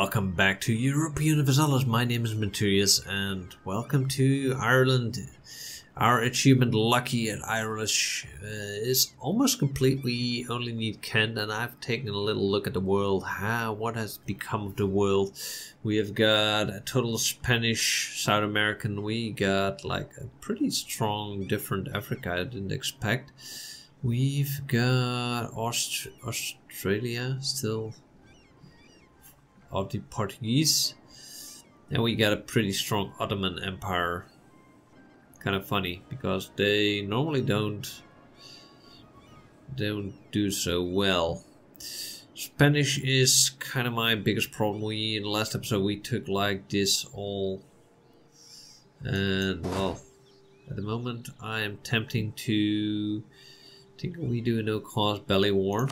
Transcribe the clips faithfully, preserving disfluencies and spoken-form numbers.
Welcome back to Europa Universalis. My name is Menturius and welcome to Ireland. Our achievement Lucky at Irish uh, is almost complete. We only need Kent, and I've taken a little look at the world. How, what has become of the world? We have got a total Spanish, South American. We got like a pretty strong different Africa I didn't expect. We've got Aust Australia still. Of the Portuguese. Now we got a pretty strong Ottoman Empire. Kind of funny because they normally don't don't do so well. Spanish is kind of my biggest problem. We in the last episode we took like this all, and well, at the moment I am tempting to think we do a no-cost belly war,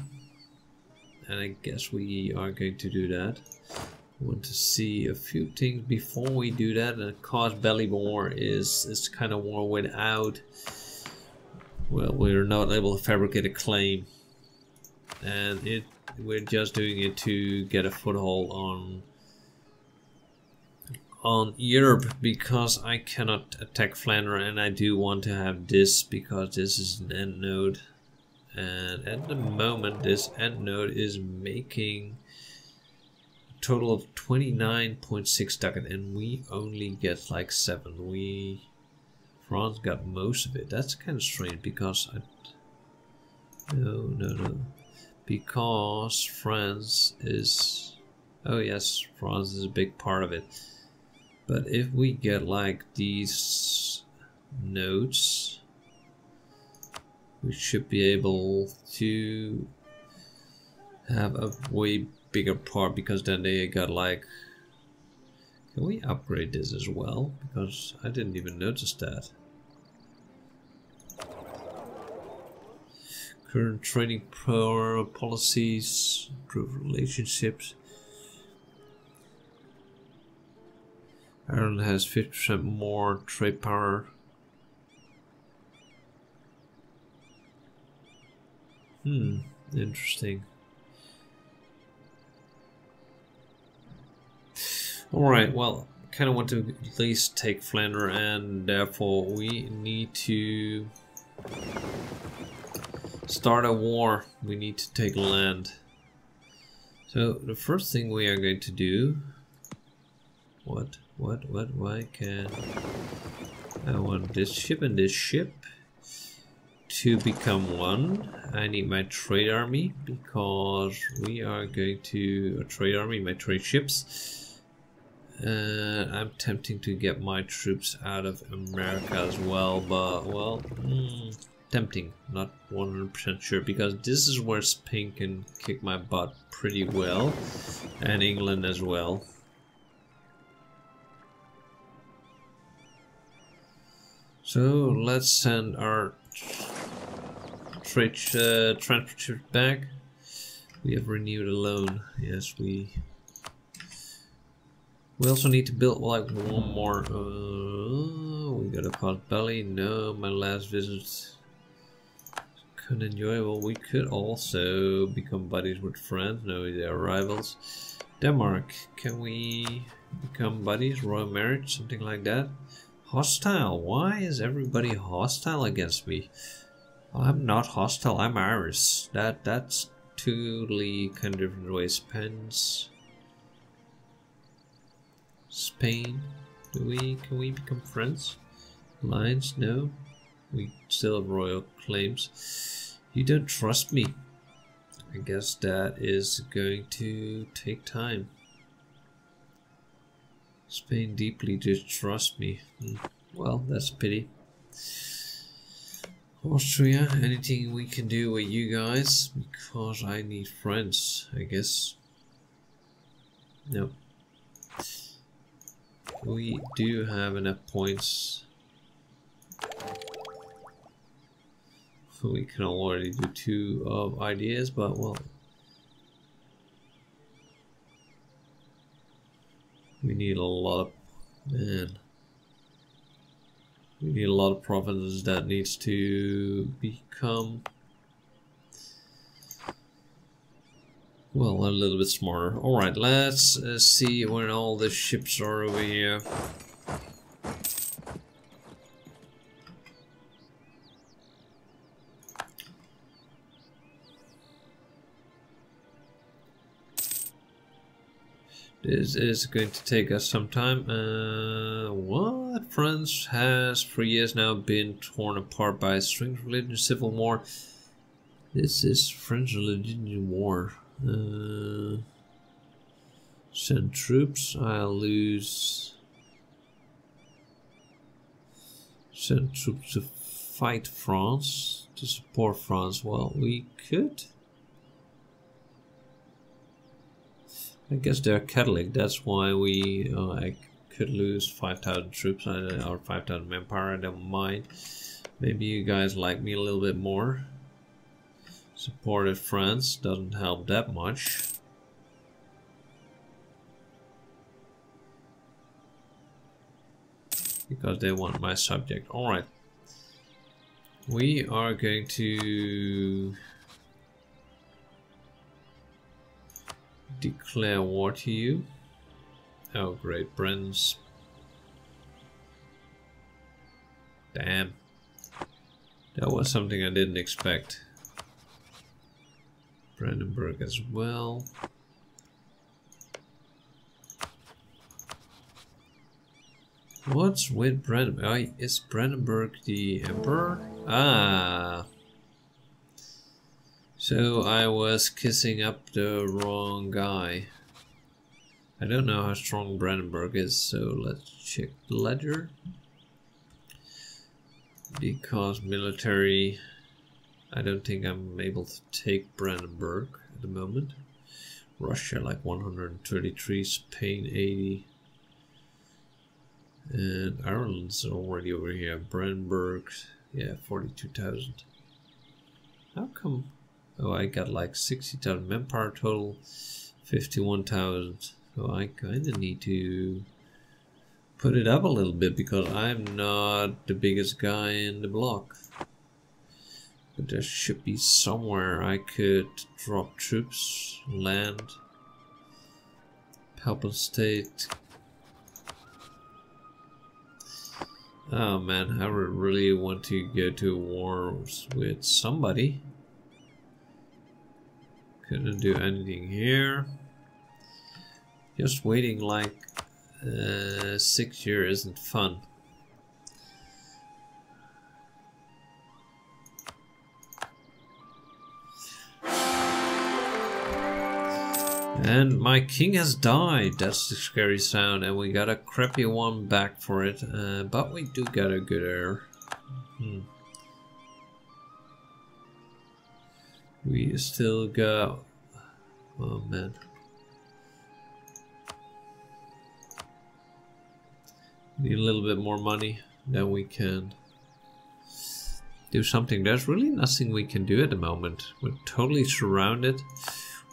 and I guess we are going to do that. I want to see a few things before we do that. And of course, belly war is it's kind of war without, well, we're not able to fabricate a claim, and it we're just doing it to get a foothold on on Europe, because I cannot attack Flandre, and I do want to have this because this is an end node, and at the moment this end node is making total of twenty-nine point six ducat, and we only get like seven. We France got most of it. That's kind of strange because I no no no because France is, oh yes, France is a big part of it. But if we get like these nodes, we should be able to have a way bigger part, because then they got like, can we upgrade this as well? Because I didn't even notice that. Current trading power policies, improve relationships. Ireland has fifty percent more trade power. Hmm, interesting. Alright, well, kind of want to at least take Flandre, and therefore we need to start a war. We need to take land. So the first thing we are going to do, what, what, what, why can I want this ship and this ship to become one. I need my trade army, because we are going to, a trade army, my trade ships. Uh, I'm tempting to get my troops out of America as well, but well, mm, tempting, not one hundred percent sure, because this is where Spain can kick my butt pretty well, and England as well. So let's send our trade uh, transport ships back. We have renewed a loan. Yes, we. We also need to build like one more. Uh, we got a pot belly. No, my last visit couldn't enjoy. Well, we could also become buddies with France. No, they are rivals. Denmark, can we become buddies? Royal marriage, something like that. Hostile. Why is everybody hostile against me? I'm not hostile. I'm Irish. That that's totally kind of different ways. Pence. Spain, do we, can we become friends? Alliance, no. We still have royal claims. You don't trust me. I guess that is going to take time. Spain deeply distrusts me. Well, that's a pity. Austria, anything we can do with you guys? Because I need friends, I guess. No. We do have enough points. We can already do two of ideas, but well, we need a lot of man. We need a lot of provinces that needs to become Well, a little bit smarter. Alright, let's uh, see when all the ships are over here. This is going to take us some time. Uh, what? France has for years now been torn apart by strange religion, civil war. This is French religion war. Uh, send troops. I'll lose. Send troops to fight France, to support France. Well, we could. I guess they're Catholic, that's why we uh, I could lose five thousand troops or five thousand manpower. I don't mind. Maybe you guys like me a little bit more. Supported France doesn't help that much. Because they want my subject. Alright. We are going to declare war to you. Oh great, Britain's. Damn. That was something I didn't expect. Brandenburg as well. What's with Brandenburg? Oh, is Brandenburg the emperor? Ah. So I was kissing up the wrong guy. I don't know how strong Brandenburg is, so let's check the ledger. Because military, I don't think I'm able to take Brandenburg at the moment. Russia like one hundred thirty-three, Spain eighty. And Ireland's already over here. Brandenburg, yeah, forty-two thousand. How come? Oh, I got like sixty thousand manpower total, fifty-one thousand. So I kind of need to put it up a little bit because I'm not the biggest guy in the block. But there should be somewhere I could drop troops, land, Papal State. Oh man, I would really want to go to war with somebody. Couldn't do anything here. Just waiting like uh, six years isn't fun. And my king has died. That's the scary sound, and we got a crappy one back for it. Uh, but we do get a good heir. Hmm. We still got, oh man, need a little bit more money, then we can do something. There's really nothing we can do at the moment. We're totally surrounded.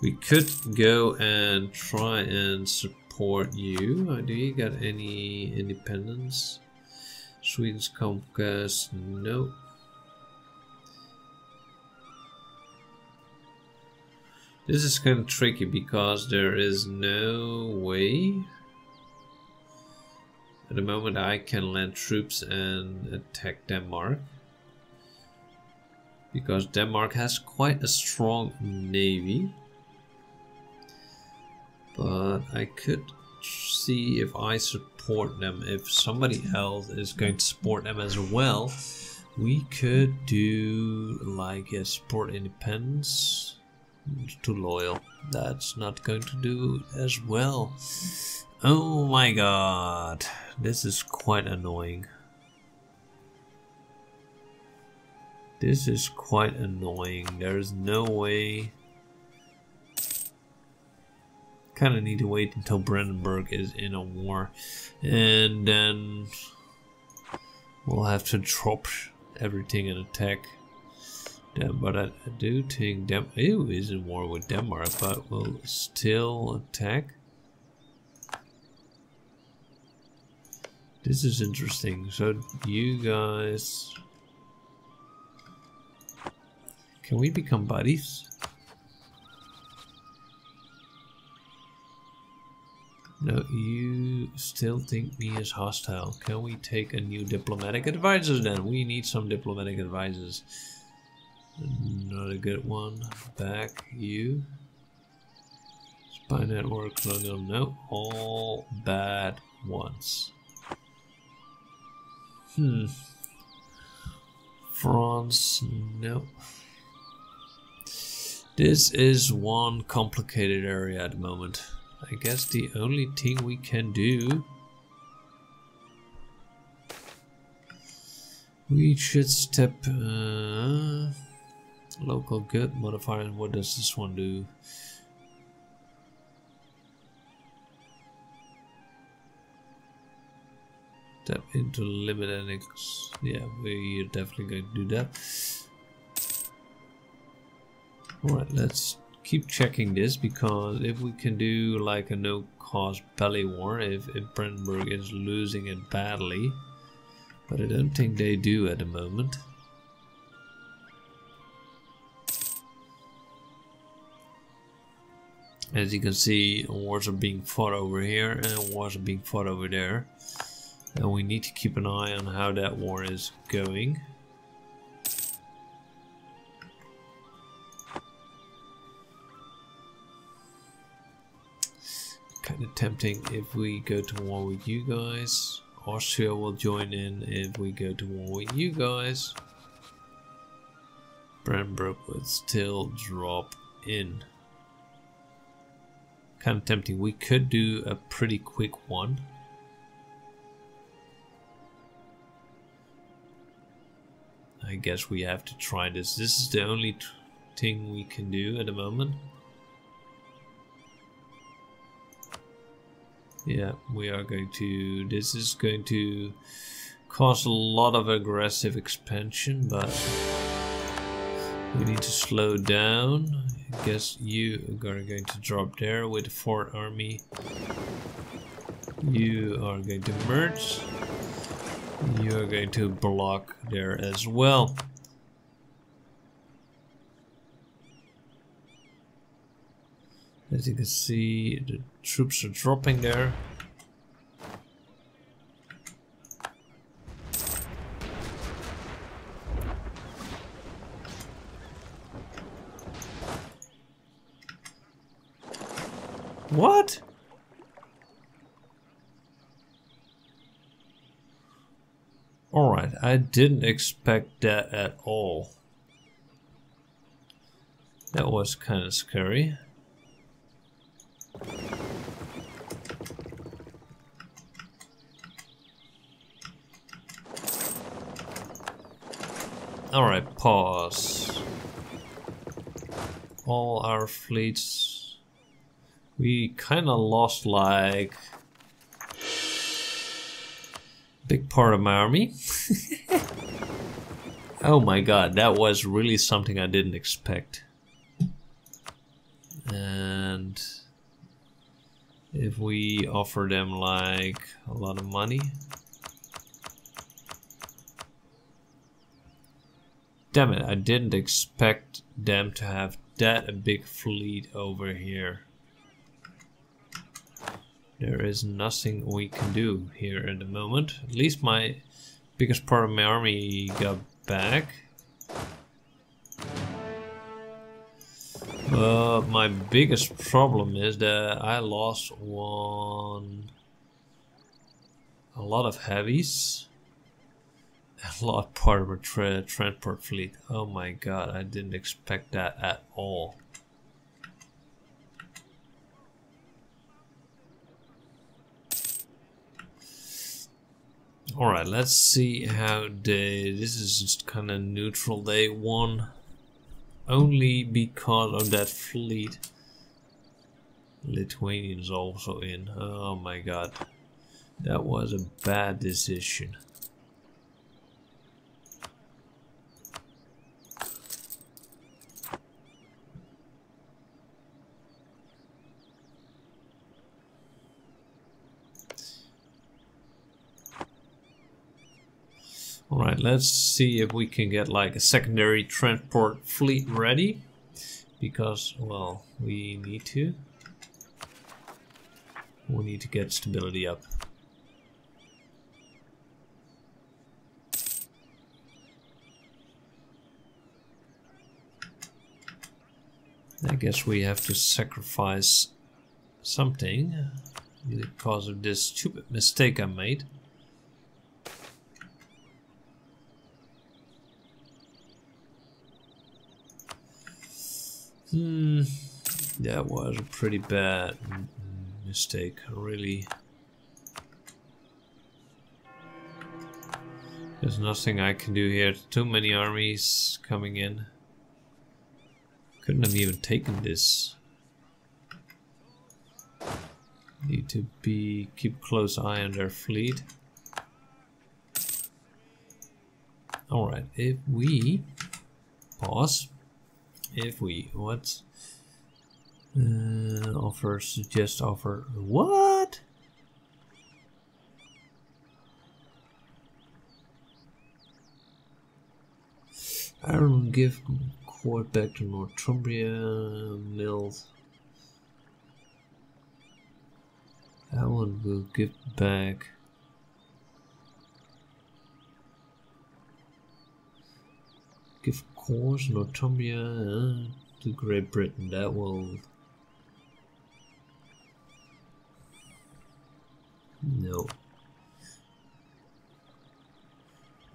We could go and try and support you. Do you got any independence? Sweden's conquest, no. This is kind of tricky because there is no way at the moment I can land troops and attack Denmark, because Denmark has quite a strong navy. But I could see if I support them, if somebody else is going to support them as well, we could do like a support independence. Too loyal. That's not going to do as well. Oh my god. This is quite annoying. This is quite annoying. There is no way. Kind of need to wait until Brandenburg is in a war. And then we'll have to drop everything and attack. Yeah, but I, I do think Dem ew, is in war with Denmark, but we'll still attack. This is interesting. So you guys, can we become buddies? No, you still think me as hostile. Can we take a new diplomatic advisor then? We need some diplomatic advisors. Not a good one. Back, you. Spy network, colonial, no. All bad ones. Hmm. France, no. This is one complicated area at the moment. I guess the only thing we can do... We should step... Uh, local good modifier. What does this one do? Step into limit annex. Yeah, we're definitely going to do that. Alright, let's keep checking this, because if we can do like a no-cost belly war, if, if Brandenburg is losing it badly, but I don't think they do at the moment. As you can see, wars are being fought over here and wars are being fought over there, and we need to keep an eye on how that war is going. Kind of tempting if we go to war with you guys. Austria will join in if we go to war with you guys. Brandenburg would still drop in. Kind of tempting. We could do a pretty quick one. I guess we have to try this. This is the only thing we can do at the moment. Yeah, we are going to... This is going to cause a lot of aggressive expansion, but we need to slow down. I guess you are going to drop there with the fourth army. You are going to merge. You are going to block there as well. As you can see, the troops are dropping there. What? All right, I didn't expect that at all. That was kind of scary. Alright, pause. All our fleets. We kinda lost like big part of my army. Oh my god, that was really something I didn't expect. And if we offer them like a lot of money. Damn it, I didn't expect them to have that a big fleet over here. There is nothing we can do here at the moment. At least my biggest part of my army got back. But my biggest problem is that I lost one... a lot of heavies. A lot part of a tra transport fleet. Oh my god, I didn't expect that at all. Alright, let's see how they... This is just kind of neutral. They won only because of that fleet. Lithuanians also in. Oh my god. That was a bad decision. Alright, let's see if we can get like a secondary transport fleet ready, because, well, we need to. We'll need to get stability up. I guess we have to sacrifice something because of this stupid mistake I made. Hmm, that was a pretty bad mistake, really. There's nothing I can do here. Too many armies coming in. Couldn't have even taken this. Need to be keep close eye on their fleet. Alright, if we pause. If we what uh, offer suggest offer what? I will give Court back to Northumbria mills. That one will give back. Give course Northumbria uh, to Great Britain. That will no.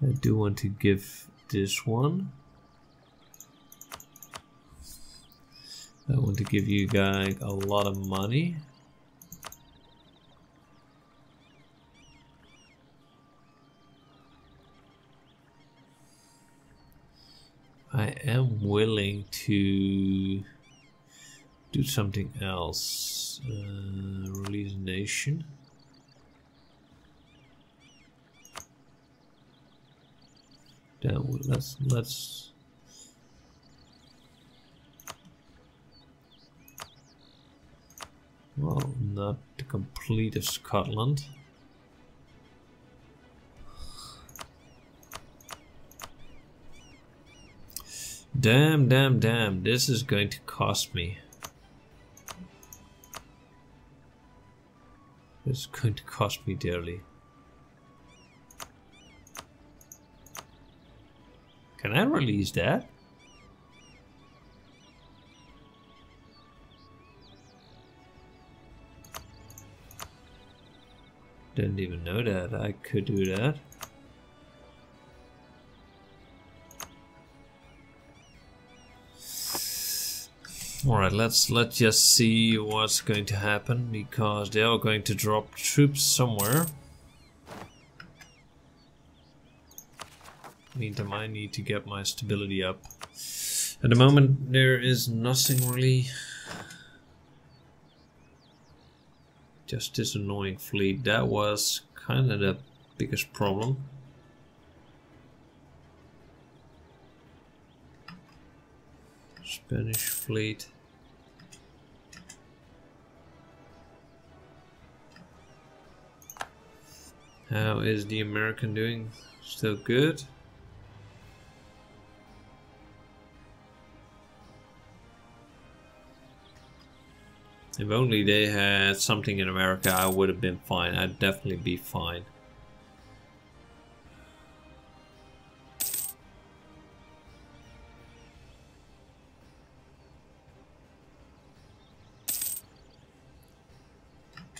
I do want to give this one. I want to give you guys a lot of money. I am willing to do something else. Uh, release nation. That will, let's let's. Well, not the complete of Scotland. Damn, damn, damn, this is going to cost me. It's going to cost me dearly. Can I release that? Didn't even know that I could do that. All right, let's let's just see what's going to happen, because they are going to drop troops somewhere. Meantime, I need to get my stability up. At the moment, there is nothing really. Just this annoying fleet. That was kind of the biggest problem. Spanish fleet. How is the American doing? Still good? If only they had something in America, I would have been fine. I'd definitely be fine.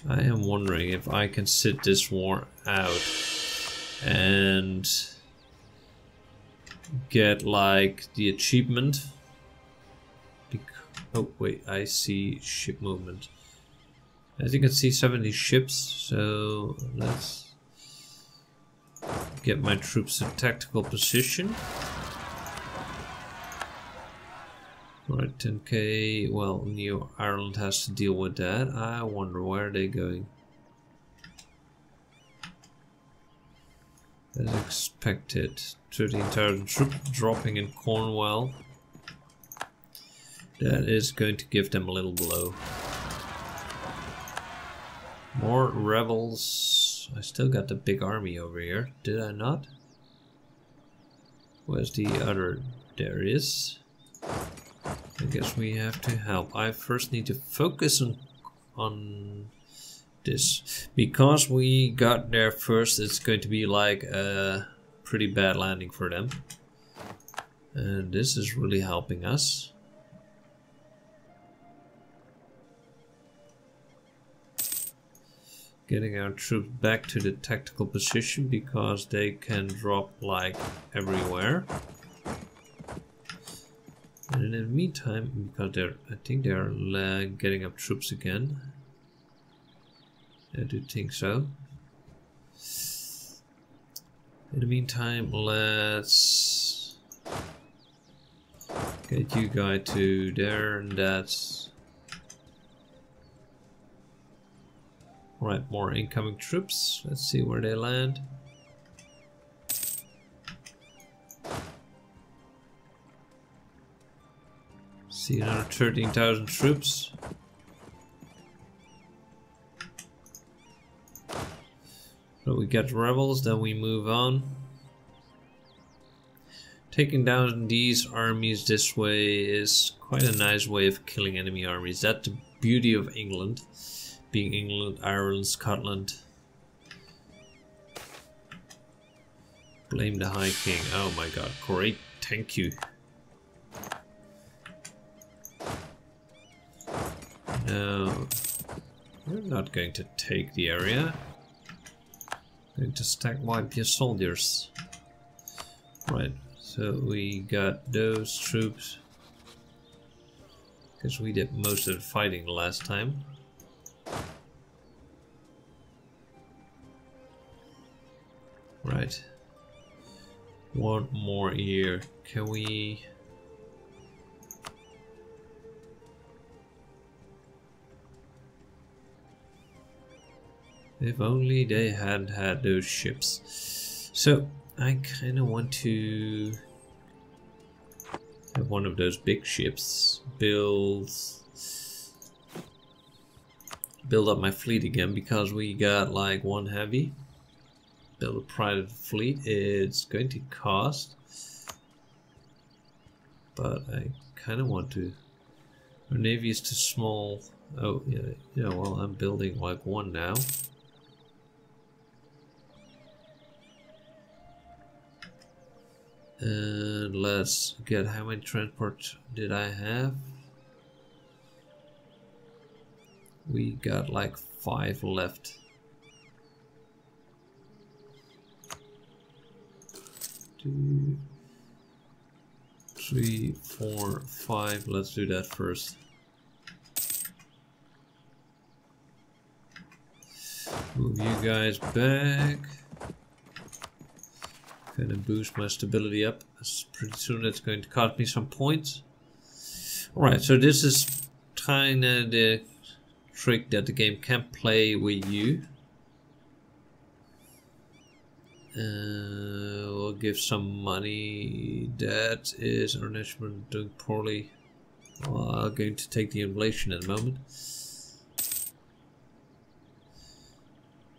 I am wondering if I can sit this war out and get like the achievement. Oh wait, I see ship movement. As you can see, seventy ships, so let's get my troops in tactical position. Right, ten K, well, New Ireland has to deal with that. I wonder where are they going. As expected, thirteen thousand troops dropping in Cornwall. That is going to give them a little blow. More rebels. I still got the big army over here. Did I not? Where's the other? There is. I guess we have to help. I first need to focus on on this. Because we got there first, it's going to be like a pretty bad landing for them. And this is really helping us. Getting our troops back to the tactical position because they can drop like everywhere. And in the meantime, because they're, I think they're uh, getting up troops again. I do think so. In the meantime, let's get you guys to there and that's... Alright, more incoming troops. Let's see where they land. See another thirteen thousand troops. So we get rebels, then we move on. Taking down these armies this way is quite a nice way of killing enemy armies. That's the beauty of England. Being England, Ireland, Scotland. Blame the High King. Oh my god, great, thank you. No, we're not going to take the area. I'm going to stack wipe your soldiers. Right, so we got those troops. Because we did most of the fighting last time. Right. One more year. Can we... If only they had had those ships. So, I kind of want to have one of those big ships. Build... Build up my fleet again, because we got like one heavy. Build a private fleet. It's going to cost, but I kind of want to. Our navy is too small. Oh yeah, yeah. Well, I'm building like one now. And let's get how many transport did I have? We got like five left. Two, three, four, five. Let's do that first. Move you guys back. Gonna boost my stability up. Pretty soon that's going to cost me some points. Alright, so this is kinda the trick that the game can play with you. Uh, we'll give some money. That is our national doing poorly. Well, I'm going to take the inflation at the moment.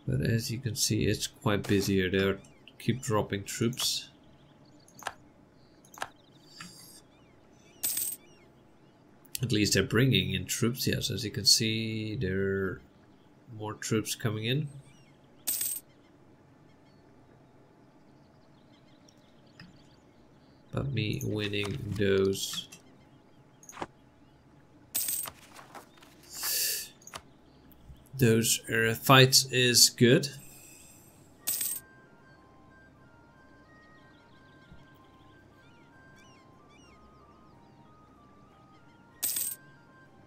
But as you can see, it's quite busier. They keep dropping troops. At least they're bringing in troops. Yes, as you can see, there are more troops coming in. But me winning those. Those uh, fights is good.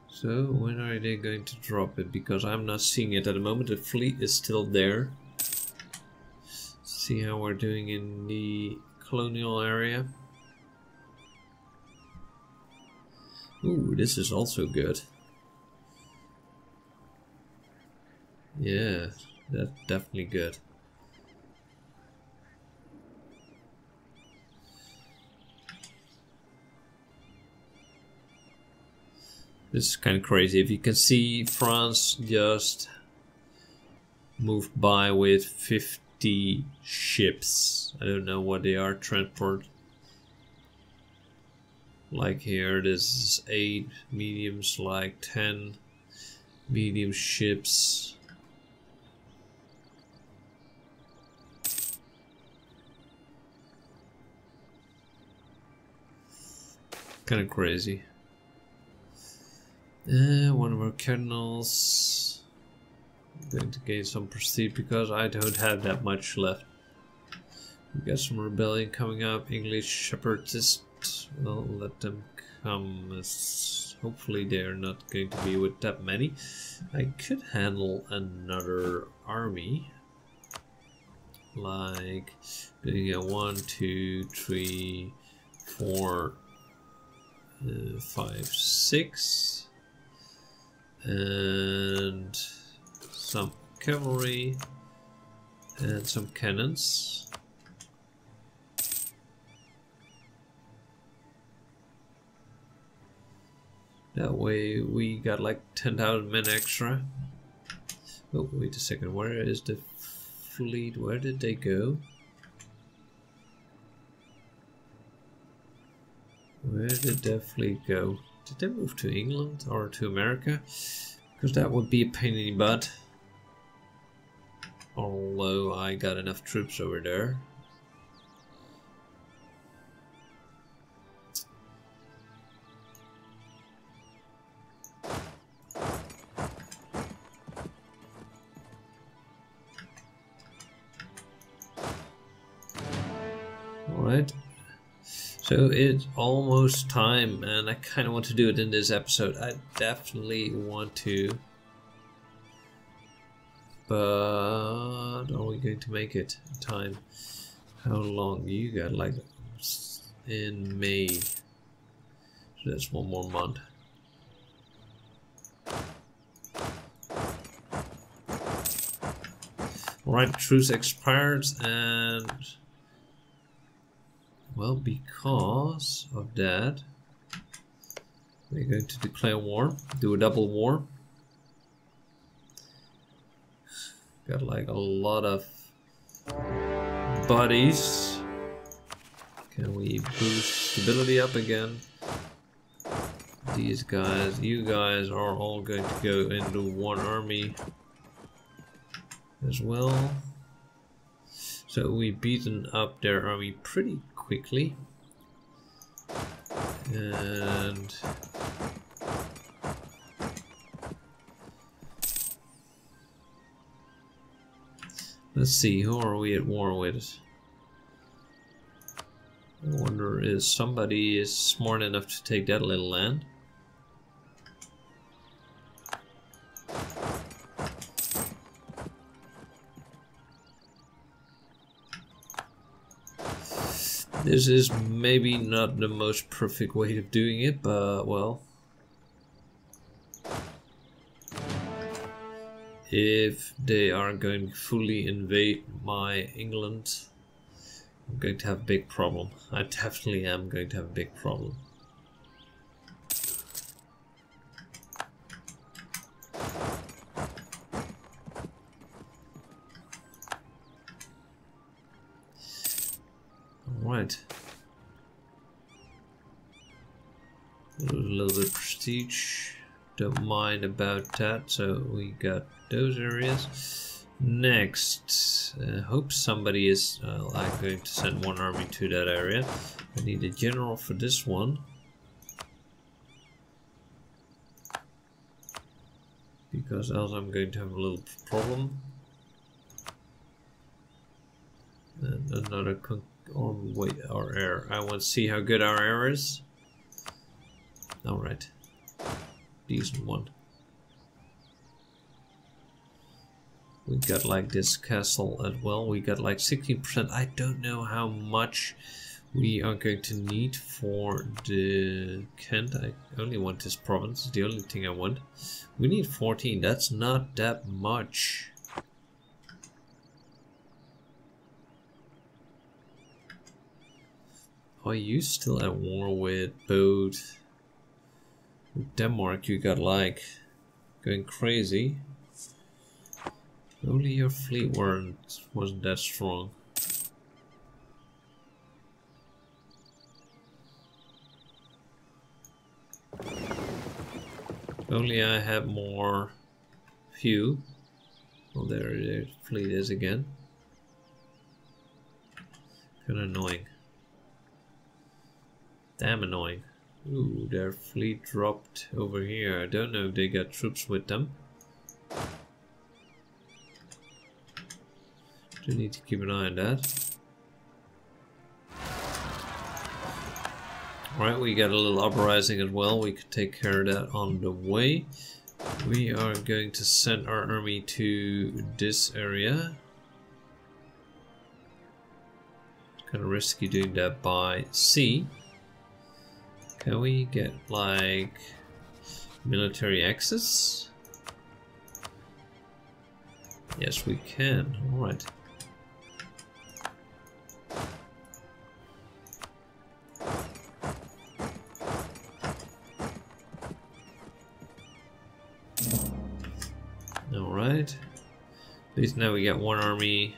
So when are they going to drop it? Because I'm not seeing it at the moment. The fleet is still there. Let's see how we're doing in the colonial area. Ooh, this is also good. Yeah, that's definitely good. This is kind of crazy. If you can see, France just moved by with fifty ships. I don't know what they are, transport. Like here, this is eight mediums, like ten medium ships. kind of crazy. Uh, one of our cardinals. I'm going to gain some prestige because I don't have that much left. We got some rebellion coming up. English Shepherdist. Well, let them come. As hopefully they're not going to be with that many. I could handle another army. Like, yeah, one, two, three, four, uh, five, six, and some cavalry and some cannons. That way we got like ten thousand men extra. Oh, wait a second, where is the fleet? Where did they go? Where did their fleet go? Did they move to England or to America? Because that would be a pain in the butt. Although I got enough troops over there. So it's almost time, and I kind of want to do it in this episode. I definitely want to, but are we going to make it in time? How long you got? Like in May, so that's one more month. All right, truce expired, and. Well, because of that, we're going to declare war, do a double war. Got like a lot of bodies. Can we boost stability up again? These guys, you guys are all going to go into one army as well. So we've beaten up their army pretty quickly, and let's see, who are we at war with? I wonder if somebody is smart enough to take that little land. This is maybe not the most perfect way of doing it, but well, if they are going to fully invade my England, I'm going to have a big problem. I definitely am going to have a big problem. Right. A little bit of prestige. Don't mind about that. So we got those areas. Next. Uh, hope somebody is... Uh, I'm going to send one army to that area. I need a general for this one. Because else I'm going to have a little problem. And another... Con Or wait, our air. I want to see how good our air is. Alright. Decent one. We got like this castle as well. We got like sixteen percent. I don't know how much we are going to need for the Kent. I only want this province. It's the only thing I want. We need fourteen. That's not that much. Are you still at war with both Denmark? You got like going crazy. Only your fleet weren't wasn't that strong. Only I have more few. Well, there their fleet is again. Kinda annoying. Damn annoying. Ooh, their fleet dropped over here. I don't know if they got troops with them. Do need to keep an eye on that. Alright, we got a little uprising as well. We could take care of that on the way. We are going to send our army to this area. Kind of risky doing that by sea. Can we get like military access? Yes, we can. Alright. Alright. At least now we got one army.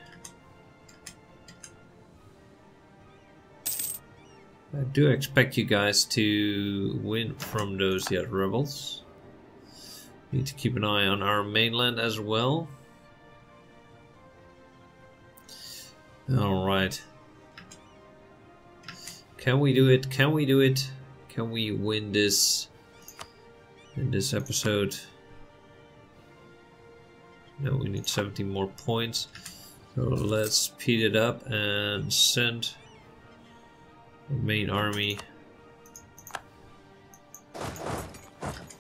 I do expect you guys to win from those yet rebels. Need to keep an eye on our mainland as well. Alright. Can we do it? Can we do it? Can we win this in this episode? No, we need seventeen more points. So let's speed it up and send the main army.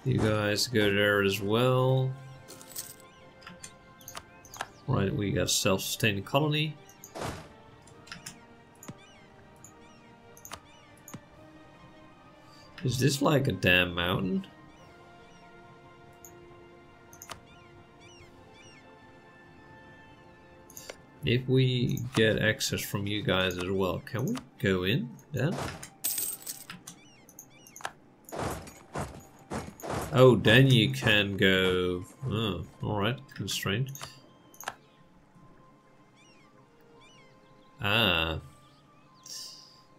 You guys go there as well. Right, we got self-sustaining colony. Is this like a damn mountain? If we get access from you guys as well, can we go in then? Oh, then you can go... Oh, alright, constrained. Ah.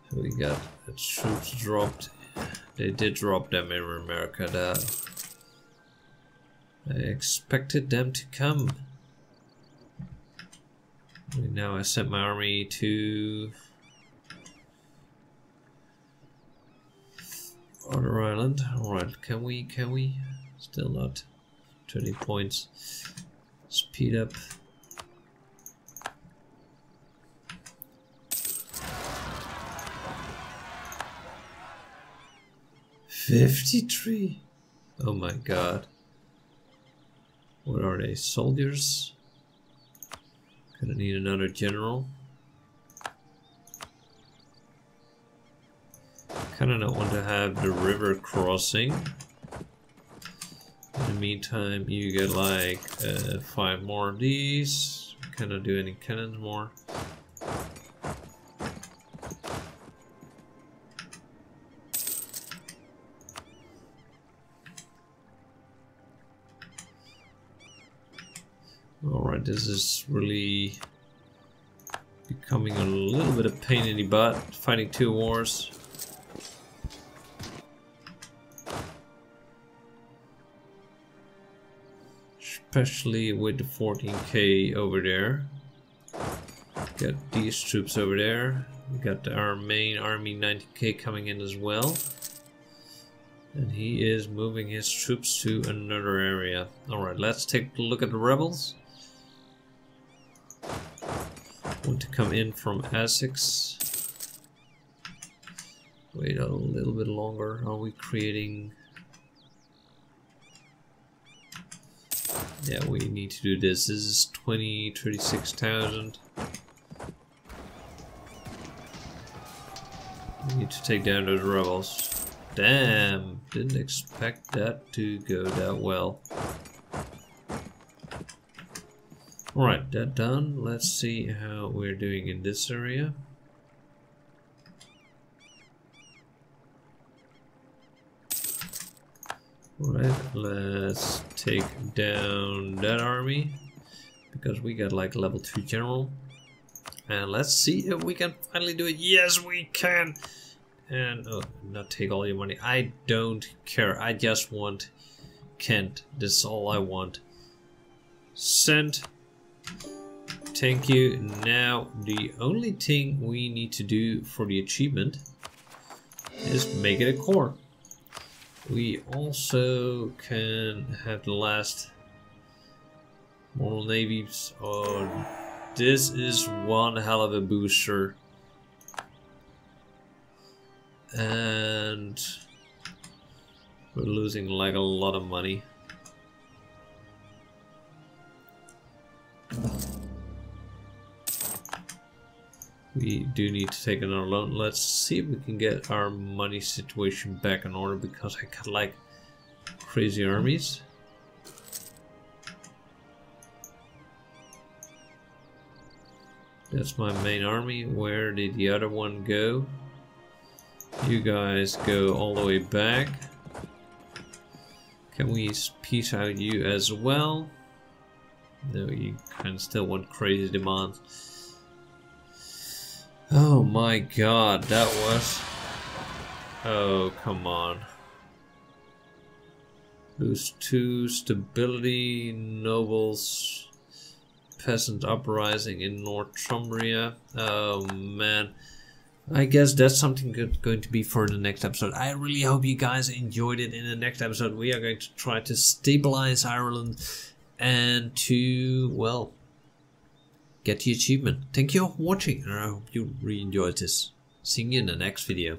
So we got the troops dropped. They did drop them in America, though. I expected them to come. Now I sent my army to Other Island. Alright, can we, can we? Still not. twenty points. Speed up. fifty-three! Oh my god. What are they? Soldiers? Gonna need another general. Kinda not want to have the river crossing. In the meantime, you get like uh, five more of these. Cannot do any cannons more. Alright, this is really becoming a little bit of pain in the butt, fighting two wars. Especially with the fourteen K over there. Got these troops over there. We got our main army ninety K coming in as well. And he is moving his troops to another area. Alright, let's take a look at the rebels. Want to come in from Essex. Wait a little bit longer. Are we creating... Yeah, we need to do this. This is twenty, thirty-six thousand. We need to take down those rebels. Damn, didn't expect that to go that well. Alright, that done. Let's see how we're doing in this area. Alright, let's take down that army. Because we got like level two general. And let's see if we can finally do it. Yes, we can! And oh, not take all your money. I don't care. I just want Kent. This is all I want. Send. Thank you. Now the only thing we need to do for the achievement is make it a core. We also can have the last Royal Navy. Oh, this is one hell of a booster. And we're losing like a lot of money. We do need to take another loan. Let's see if we can get our money situation back in order, because I got like crazy armies. That's my main army. Where did the other one go? You guys go all the way back. Can we peace out you as well? No, you kind of still want crazy demands. Oh my god, that was... Oh, come on. Lose two, stability, nobles, peasant uprising in Northumbria. Oh man. I guess that's something good going to be for the next episode. I really hope you guys enjoyed it. In the next episode, we are going to try to stabilize Ireland and to, well... get the achievement. Thank you all for watching, and I hope you really enjoyed this. See you in the next video.